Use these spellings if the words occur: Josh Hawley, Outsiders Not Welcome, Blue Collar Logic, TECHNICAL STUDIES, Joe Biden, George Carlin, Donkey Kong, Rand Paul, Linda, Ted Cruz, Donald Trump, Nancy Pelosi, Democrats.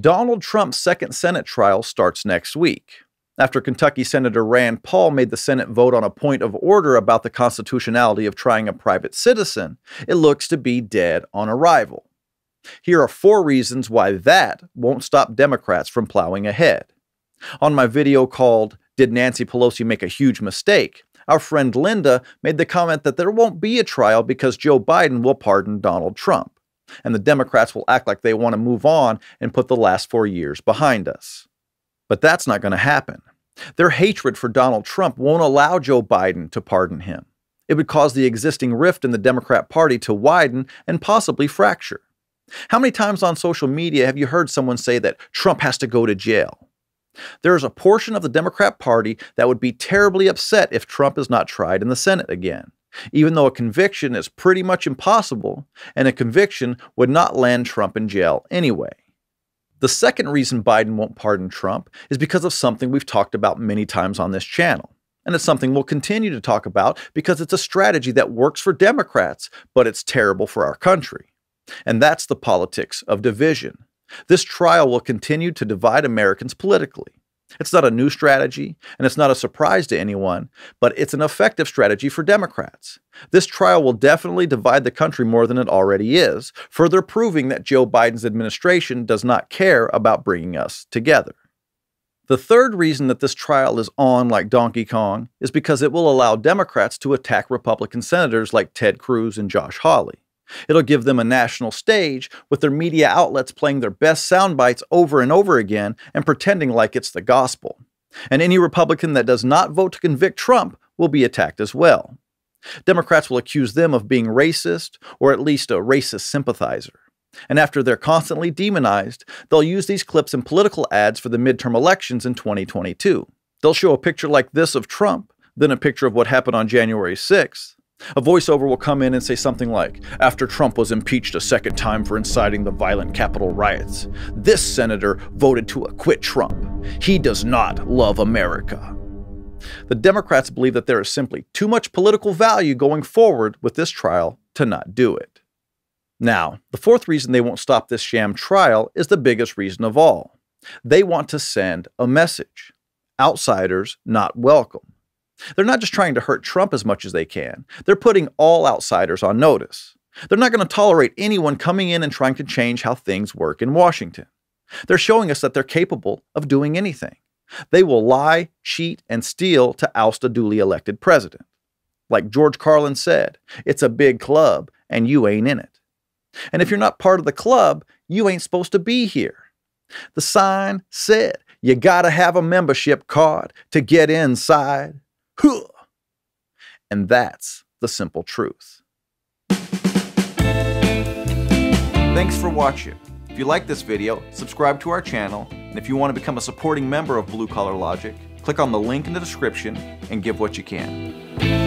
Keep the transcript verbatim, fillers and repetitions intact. Donald Trump's second Senate trial starts next week, after Kentucky Senator Rand Paul made the Senate vote on a point of order about the constitutionality of trying a private citizen. It looks to be dead on arrival. Here are four reasons why that won't stop Democrats from plowing ahead. On my video called, "Did Nancy Pelosi Make a Huge Mistake?" our friend Linda made the comment that there won't be a trial because Joe Biden will pardon Donald Trump, and the Democrats will act like they want to move on and put the last four years behind us. But that's not going to happen. Their hatred for Donald Trump won't allow Joe Biden to pardon him. It would cause the existing rift in the Democrat Party to widen and possibly fracture. How many times on social media have you heard someone say that Trump has to go to jail? There is a portion of the Democrat Party that would be terribly upset if Trump is not tried in the Senate again, even though a conviction is pretty much impossible, and a conviction would not land Trump in jail anyway. The second reason Biden won't pardon Trump is because of something we've talked about many times on this channel, and it's something we'll continue to talk about because it's a strategy that works for Democrats, but it's terrible for our country. And that's the politics of division. This trial will continue to divide Americans politically. It's not a new strategy, and it's not a surprise to anyone, but it's an effective strategy for Democrats. This trial will definitely divide the country more than it already is, further proving that Joe Biden's administration does not care about bringing us together. The third reason that this trial is on like Donkey Kong is because it will allow Democrats to attack Republican senators like Ted Cruz and Josh Hawley. It'll give them a national stage with their media outlets playing their best sound bites over and over again and pretending like it's the gospel. And any Republican that does not vote to convict Trump will be attacked as well. Democrats will accuse them of being racist, or at least a racist sympathizer. And after they're constantly demonized, they'll use these clips in political ads for the midterm elections in twenty twenty-two. They'll show a picture like this of Trump, then a picture of what happened on January sixth. A voiceover will come in and say something like, "After Trump was impeached a second time for inciting the violent Capitol riots, this senator voted to acquit Trump. He does not love America." The Democrats believe that there is simply too much political value going forward with this trial to not do it. Now, the fourth reason they won't stop this sham trial is the biggest reason of all. They want to send a message: outsiders not welcome. They're not just trying to hurt Trump as much as they can. They're putting all outsiders on notice. They're not going to tolerate anyone coming in and trying to change how things work in Washington. They're showing us that they're capable of doing anything. They will lie, cheat, and steal to oust a duly elected president. Like George Carlin said, "It's a big club, and you ain't in it." And if you're not part of the club, you ain't supposed to be here. The sign said, "You gotta have a membership card to get inside." And that's the simple truth. Thanks for watching. If you like this video, subscribe to our channel, and if you want to become a supporting member of Blue Collar Logic, click on the link in the description and give what you can.